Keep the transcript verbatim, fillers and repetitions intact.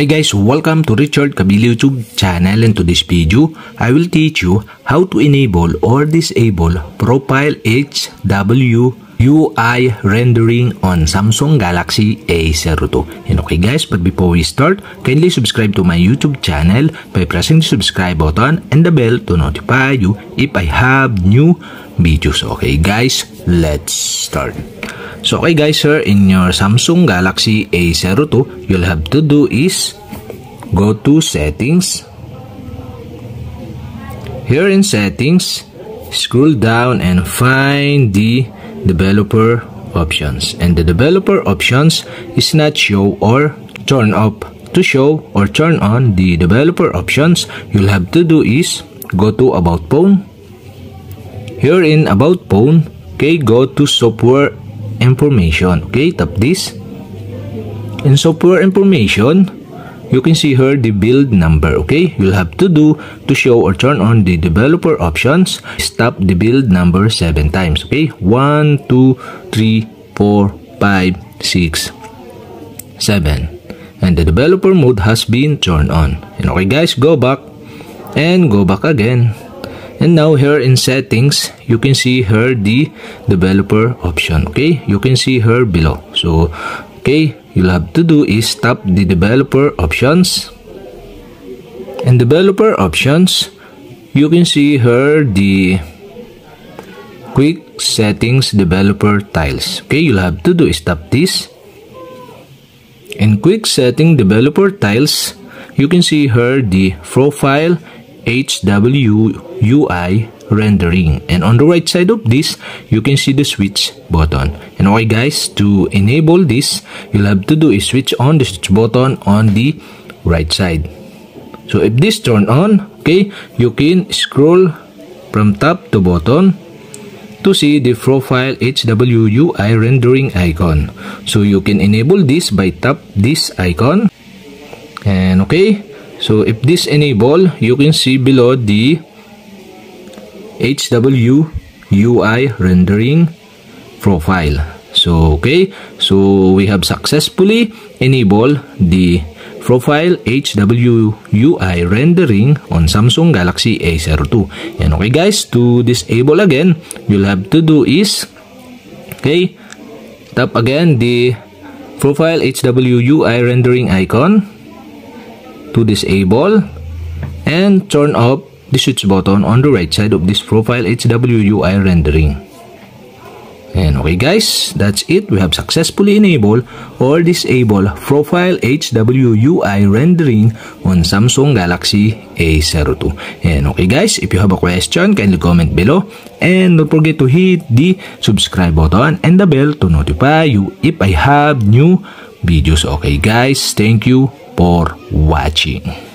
Hi guys, welcome to Richard Cabile YouTube channel, and to this video, I will teach you how to enable or disable profile H W U I rendering on Samsung Galaxy A zero two. And okay guys, but before we start, kindly subscribe to my YouTube channel by pressing the subscribe button and the bell to notify you if I have new videos. Okay guys, let's start. So okay guys, here in your Samsung Galaxy A zero two, you'll have to do is go to settings. Here in settings, scroll down and find the developer options. And the developer options is not show or turn off. To show or turn on the developer options, you'll have to do is go to about phone. Here in about phone, okay, go to software information. Okay, tap this. In software information, you can see here the build number. Okay, you'll have to do to show or turn on the developer options, tap the build number seven times. Okay, one two three four five six seven, and the developer mode has been turned on. And okay guys, go back and go back again. And now here in settings, you can see here the developer option. Okay, you can see here below. So okay, you'll have to do is tap the developer options. And developer options, you can see here the quick settings developer tiles. Okay, you'll have to do is tap this. In quick setting developer tiles, you can see here the profile H W U I rendering, and on the right side of this you can see the switch button. And okay guys, to enable this, you'll have to do is switch on the switch button on the right side. So if this turn on, okay, you can scroll from top to bottom to see the profile H W U I rendering icon. So you can enable this by tap this icon. And okay, so if this enable, you can see below the H W U I rendering profile. So okay, so we have successfully enabled the profile H W U I rendering on Samsung Galaxy A zero two. And okay guys, to disable again, you'll have to do is, okay, tap again the profile H W U I rendering icon to disable, and turn off the switch button on the right side of this profile H W U I rendering. And okay guys, that's it. We have successfully enabled or disabled profile H W U I rendering on Samsung Galaxy A zero two. And okay guys, if you have a question, kindly comment below, and don't forget to hit the subscribe button and the bell to notify you if I have new videos. Okay guys, thank you for watching.